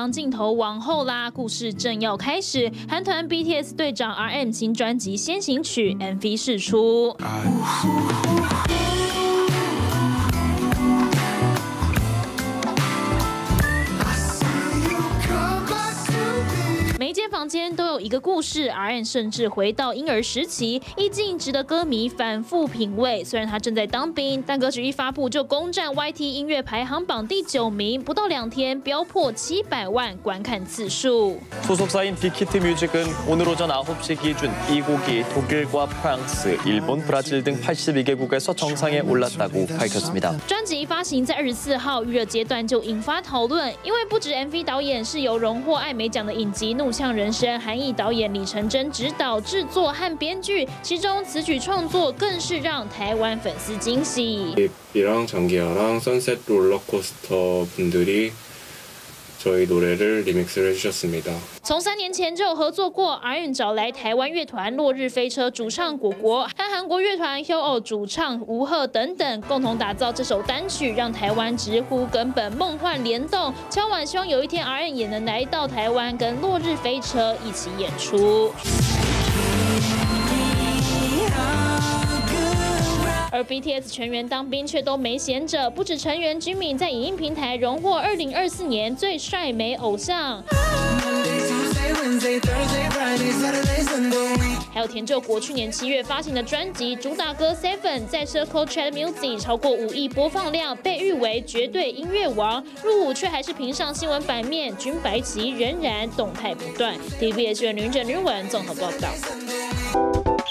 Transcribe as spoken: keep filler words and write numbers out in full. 长，镜头往后拉，故事正要开始。韩团 B T S 队长 R M 新专辑《先行曲》M V 释出。每间房间都有一个故事 ，R M 甚至回到婴儿时期，意境值得歌迷反复品味。虽然他正在当兵，但歌曲一发布就攻占 Y T 音乐排行榜第九名，不到两天飙破七百万观看次数。소속사인 D Q Music은 오늘 오전 아홉 시 기준 이 곡이 독일과 프랑스, 일본, 브라질 등 팔십이 개국에서 정상에 올랐다고 밝혔습니다.专辑发行在二十四号预热阶段就引发讨论，因为不止 M V 导演是由荣获艾美奖的影集《怒 《怒呛人生》，韩裔导演李承珍执导、制作和编剧，其中词曲创作更是让台湾粉丝惊喜。이랑 장기하랑 선셋 롤러코스터 분들이 저희 노래를 리믹스를 해주셨습니다. 从三年前就有合作过 ，R M 找来台湾乐团落日飞车主唱果果和韩国乐团 Hyukoh 主唱吴赫等等，共同打造这首单曲，让台湾直呼根本梦幻联动。敲碗希望有一天 R M 也能来到台湾，跟落日飞车一起演出。 而 B T S 全员当兵却都没闲着，不止成员 Jimmy 在影音平台荣获二零二四年最帅美偶像，还有田柾国去年七月发行的专辑主打歌《Seven》在 Circle Chart Music 超过五亿播放量，被誉为绝对音乐王。入伍却还是评上新闻版面，军白旗仍然动态不断。T V B S 女整女文综合报道。